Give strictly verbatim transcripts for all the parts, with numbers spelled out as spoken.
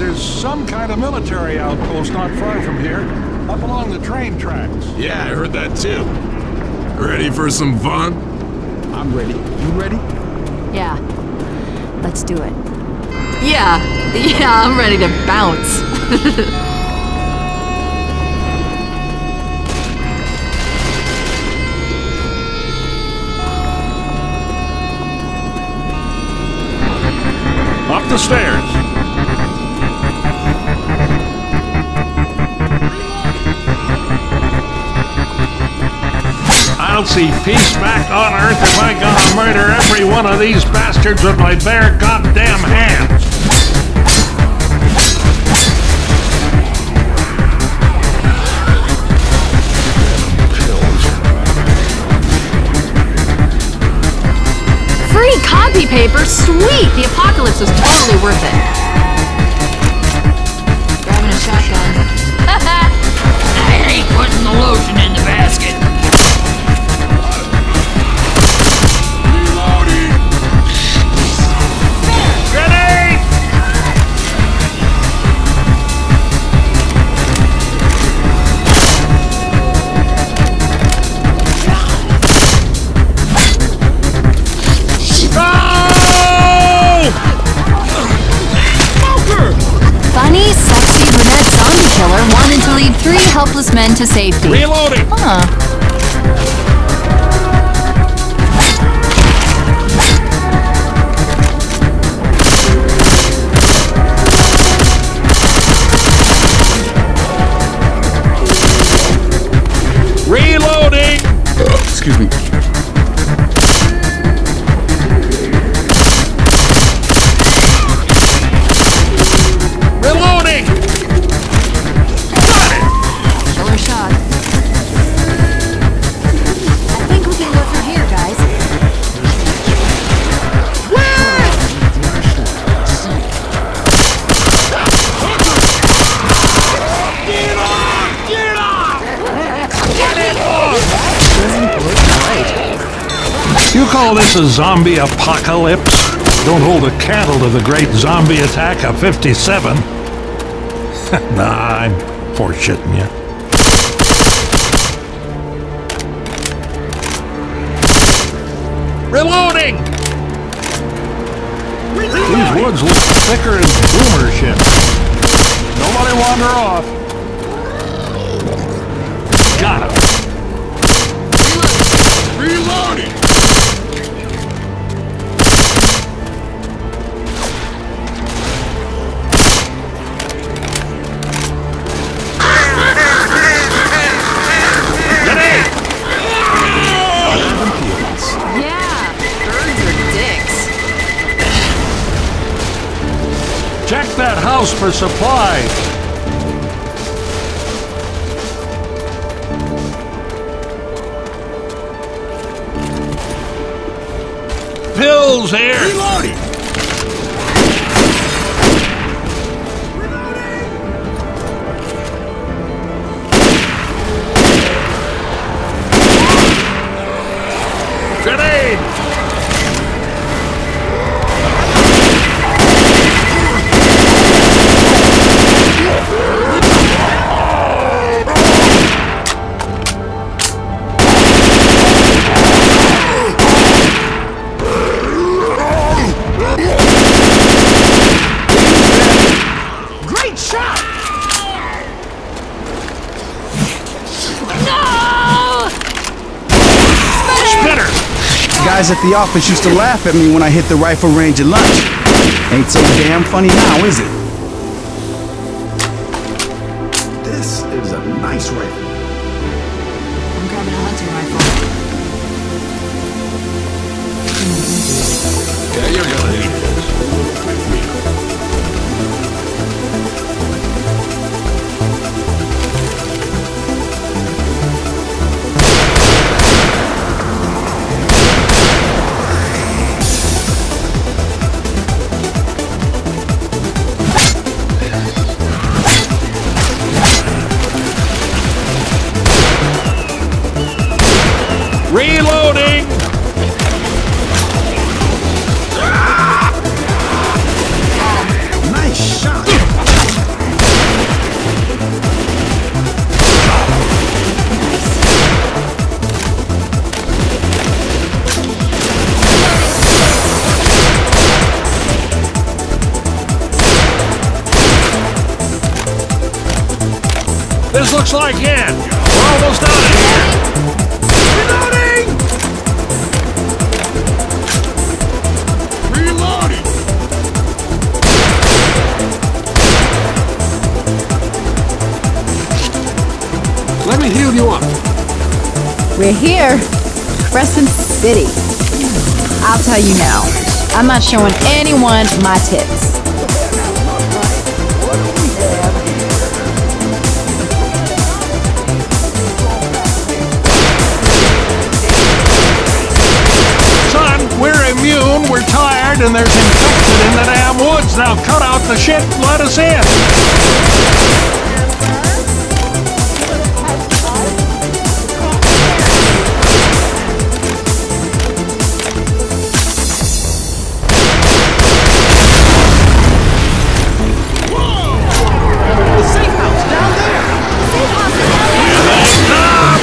there's some kind of military outpost not far from here, up along the train tracks. Yeah, I heard that too. Ready for some fun? I'm ready. You ready? Yeah. Let's do it. Yeah. Yeah, I'm ready to bounce. Up the stairs. I'll see peace back on Earth if I gotta murder every one of these bastards with my bare goddamn hands. Free copy paper? Sweet! The apocalypse was totally worth it. Grabbing a shotgun. I hate putting the lotion in the basket. Reloading! Grenade! Funny, sexy, brunette zombie killer wanted to lead three helpless men to safety. Reloading! Huh. Reloading! Uh, excuse me. Call this a zombie apocalypse? Don't hold a candle to the great zombie attack of fifty-seven. Nah, I'm horseshitting you. Reloading! Reloading! These woods look thicker as boomer shit. Nobody wander off. Got him. Reloading! Reloading! Check that house for supplies. Pills here. Reloading. Reloading. Grenade. Guys at the office used to laugh at me when I hit the rifle range at lunch. Ain't so damn funny now, is it? This is a nice rifle. I'm grabbing a hunting rifle. Yeah, you're gonna need reloading! Ah! this looks like it. We're almost out of here. Reloading! Reloading! Let me heal you up. We're here. Crescent City. I'll tell you now. I'm not showing anyone my tips. We're tired and there's infection in the damn woods. Now cut out the shit, let us in. Whoa! The safe house down there. Safe house down there. Stop!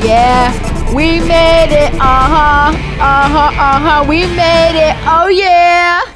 Yeah, we made it, uh-huh, uh-huh, uh-huh, we made it, oh yeah!